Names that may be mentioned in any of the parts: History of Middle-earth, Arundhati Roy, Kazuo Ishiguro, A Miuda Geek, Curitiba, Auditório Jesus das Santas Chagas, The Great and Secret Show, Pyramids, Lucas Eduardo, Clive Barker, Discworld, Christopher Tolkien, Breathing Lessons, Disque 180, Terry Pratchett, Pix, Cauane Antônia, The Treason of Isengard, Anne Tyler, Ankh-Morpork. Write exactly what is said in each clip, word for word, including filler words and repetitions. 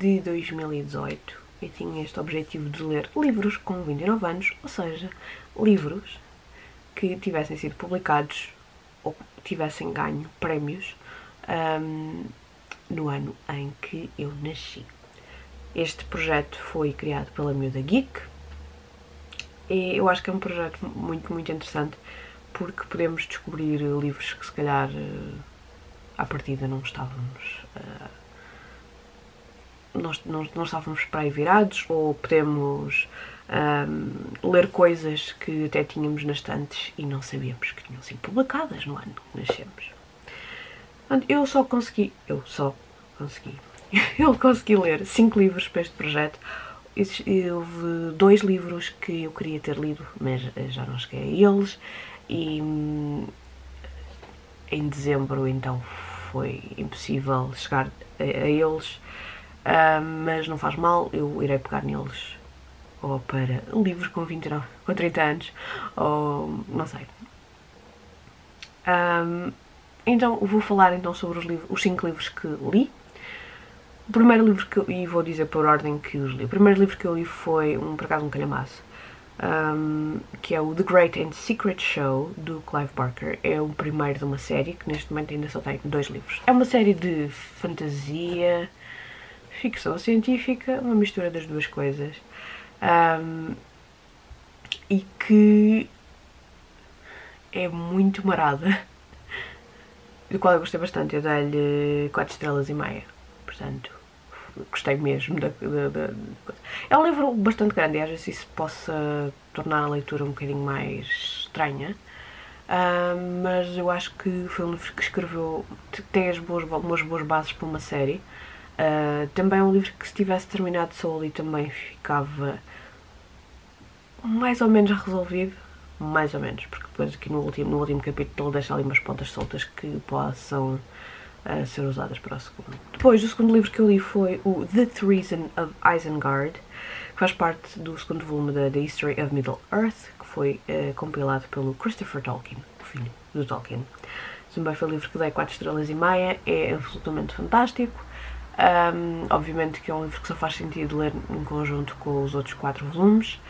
de dois mil e dezoito e tinha este objetivo de ler livros com vinte e nove anos, ou seja, livros que tivessem sido publicados ou tivessem ganho prémios um, no ano em que eu nasci. Este projeto foi criado pela Miuda Geek e eu acho que é um projeto muito, muito interessante porque podemos descobrir livros que se calhar à partida não estávamos, uh, nós, não, não estávamos para aí virados, ou podemos um, ler coisas que até tínhamos nas estantes e não sabíamos que tinham sido publicadas no ano que nascemos. Eu só consegui, eu só consegui, eu consegui ler cinco livros para este projeto. Houve dois livros que eu queria ter lido, mas já não cheguei a eles, e em dezembro então foi impossível chegar a, a eles, uh, mas não faz mal, eu irei pegar neles ou para livros com vinte e nove, com trinta anos, ou não sei. Um, então vou falar então sobre os, livros, os cinco livros que li. O primeiro livro que eu li, e vou dizer por ordem que os li, o primeiro livro que eu li foi, um, por acaso, um calhamaço, um, que é o The Great and Secret Show, do Clive Barker. É o primeiro de uma série, que neste momento ainda só tem dois livros. É uma série de fantasia, ficção científica, uma mistura das duas coisas, um, e que é muito marada, do qual eu gostei bastante. Eu dei-lhe quatro estrelas e meia, portanto... Gostei mesmo da coisa. É um livro bastante grande e às vezes isso possa tornar a leitura um bocadinho mais estranha, uh, mas eu acho que foi um livro que escreveu, tem as boas, umas boas bases para uma série. Uh, também é um livro que, se tivesse terminado só ali, também ficava mais ou menos resolvido, mais ou menos, porque depois aqui no último, no último capítulo deixa ali umas pontas soltas que possam a ser usadas para o segundo. Depois, o segundo livro que eu li foi o The Treason of Isengard, que faz parte do segundo volume da The History of Middle-earth, que foi uh, compilado pelo Christopher Tolkien, o filho do Tolkien. Também foi um livro que dei quatro estrelas e meia, é absolutamente fantástico. Um, obviamente que é um livro que só faz sentido ler em conjunto com os outros quatro volumes,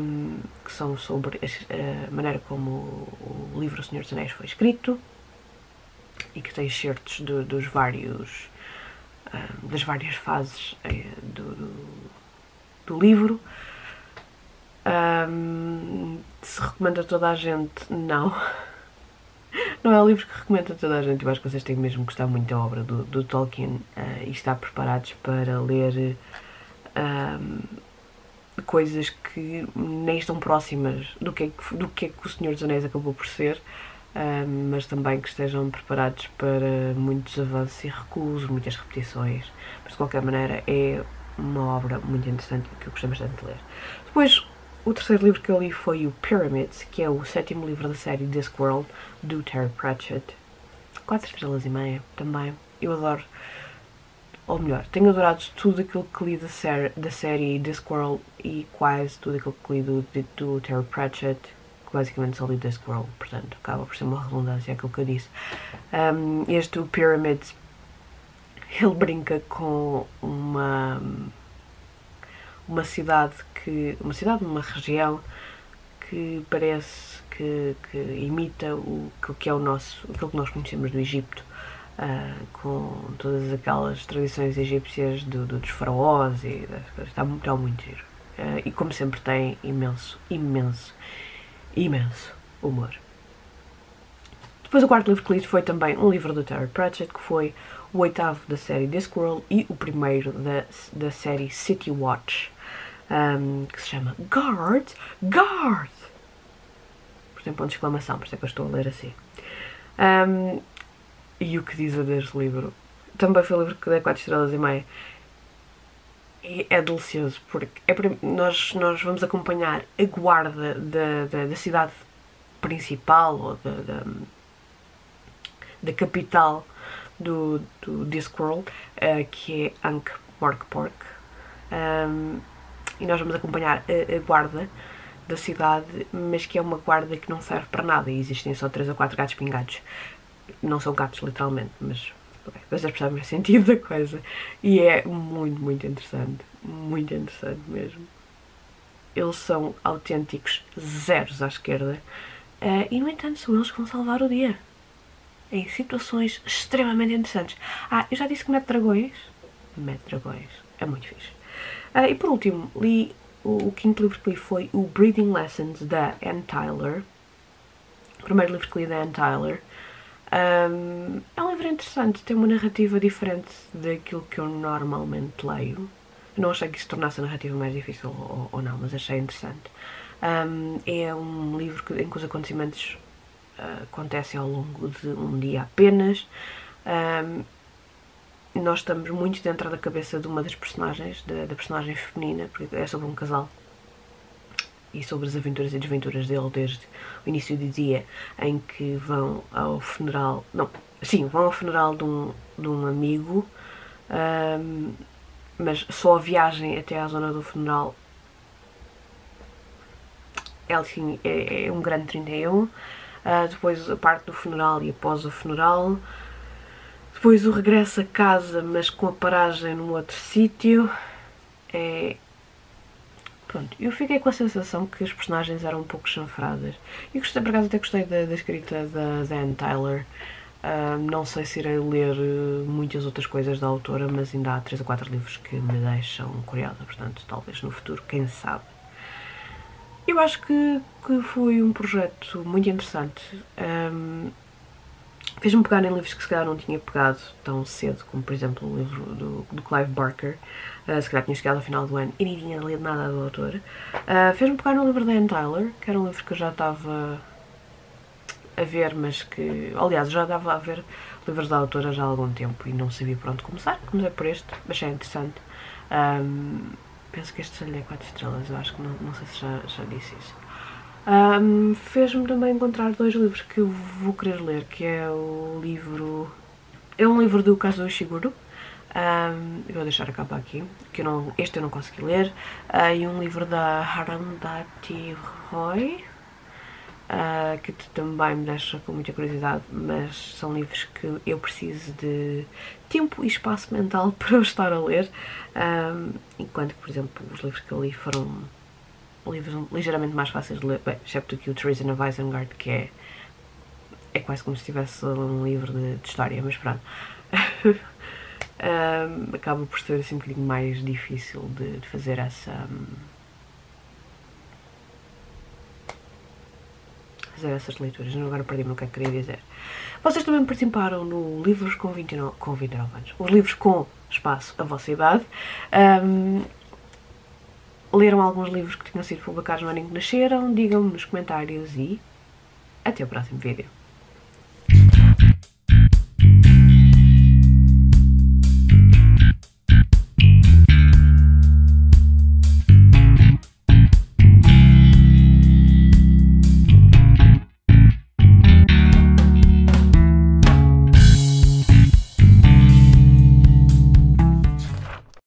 um, que são sobre a maneira como o livro O Senhor dos Anéis foi escrito, e que tem excertos do, dos vários, uh, das várias fases uh, do, do, do livro. Um, se recomenda a toda a gente? Não. Não é um livro que recomendo a toda a gente. Eu acho que vocês têm mesmo que gostar muito da obra do, do Tolkien uh, e estar preparados para ler uh, coisas que nem estão próximas do que, é que, do que é que O Senhor dos Anéis acabou por ser. Um, mas também que estejam preparados para muitos avanços e recuos, muitas repetições, mas de qualquer maneira é uma obra muito interessante que eu gostei bastante de ler. Depois, o terceiro livro que eu li foi o Pyramids, que é o sétimo livro da série Discworld, do Terry Pratchett. Quatro estrelas e meia também. Eu adoro, ou melhor, tenho adorado tudo aquilo que li da, ser, da série Discworld e quase tudo aquilo que li do, do Terry Pratchett. Basicamente só li Discworld, portanto acaba por ser uma redundância aquilo que eu disse. Um, este, o Pyramids, ele brinca com uma, uma cidade que, uma cidade, uma região que parece que, que imita o que é o nosso, aquilo que nós conhecemos do Egito, uh, com todas aquelas tradições egípcias do, do, dos faraós e das coisas. Está, está muito giro. Uh, e como sempre tem imenso, imenso imenso humor. Depois, o quarto livro que li foi também um livro do Terry Pratchett, que foi o oitavo da série Discworld e o primeiro da, da série City Watch, um, que se chama Guards! Guards! Por exemplo, ponto de exclamação, por isso é que eu estou a ler assim. Um, e o que diz deste livro? Também foi um livro que dei quatro estrelas e meia. É delicioso, porque é, nós, nós vamos acompanhar a guarda da, da, da cidade principal, ou da, da, da capital do, do Discworld, uh, que é Ankh-Morpork, um, e nós vamos acompanhar a, a guarda da cidade, mas que é uma guarda que não serve para nada, e existem só três ou quatro gatos pingados. Não são gatos, literalmente, mas Mas é para mais sentido da coisa. E é muito, muito interessante. Muito interessante mesmo. Eles são autênticos zeros à esquerda. Uh, e, no entanto, são eles que vão salvar o dia. Em situações extremamente interessantes. Ah, eu já disse que mete dragões. Mete dragões. É muito fixe. Uh, e, por último, li... O, o quinto livro que li foi o Breathing Lessons, da Anne Tyler. O primeiro livro que li da Anne Tyler. Um, é um livro interessante, tem uma narrativa diferente daquilo que eu normalmente leio. Não achei que isso tornasse a narrativa mais difícil ou, ou não, mas achei interessante. Um, é um livro que, em que os acontecimentos uh, acontecem ao longo de um dia apenas. Um, nós estamos muito dentro da cabeça de uma das personagens, da, da personagem feminina, porque é sobre um casal. E sobre as aventuras e desventuras dele desde o início do dia em que vão ao funeral... Não, sim, vão ao funeral de um, de um amigo, um, mas só a viagem até à zona do funeral é, assim, é, é um grande trinta e um. Uh, depois a parte do funeral e após o funeral. Depois o regresso a casa, mas com a paragem num outro sítio. É... Pronto, eu fiquei com a sensação que as personagens eram um pouco chanfradas. E gostei, por acaso até gostei da, da escrita da, da Anne Tyler. Uh, não sei se irei ler muitas outras coisas da autora, mas ainda há três ou quatro livros que me deixam curiosa. Portanto, talvez no futuro, quem sabe. Eu acho que, que foi um projeto muito interessante. Um, Fez-me pegar em livros que se calhar não tinha pegado tão cedo, como por exemplo o livro do, do Clive Barker. Uh, se calhar tinha chegado ao final do ano e nem tinha lido nada do autor. Uh, Fez-me pegar no livro da Anne Tyler, que era um livro que eu já estava a ver, mas que... Aliás, eu já estava a ver livros da autora já há algum tempo e não sabia por onde começar. Comecei por este, achei interessante. Um, penso que este já lhe dei quatro estrelas, eu acho que não, não sei se já, já disse isso. Um, Fez-me também encontrar dois livros que eu vou querer ler, que é o livro... É um livro do Kazuo Ishiguro. Um, eu vou deixar a capa aqui, que eu não, este eu não consegui ler, uh, e um livro da Arundhati Roy, uh, que também me deixa com muita curiosidade, mas são livros que eu preciso de tempo e espaço mental para eu estar a ler, um, enquanto que, por exemplo, os livros que eu li foram livros ligeiramente mais fáceis de ler, bem, excepto que o Treason of Isengard, que é, é quase como se tivesse um livro de, de história, mas pronto. Um, acaba por ser assim um bocadinho mais difícil de, de fazer essa um, fazer essas leituras. Não, agora perdi-me o que é que queria dizer. Vocês também participaram no Livros com vinte e nove, com vinte e nove anos, os livros com espaço a vossa idade. Um, leram alguns livros que tinham sido publicados no ano em que nasceram? Digam-me nos comentários e até o próximo vídeo.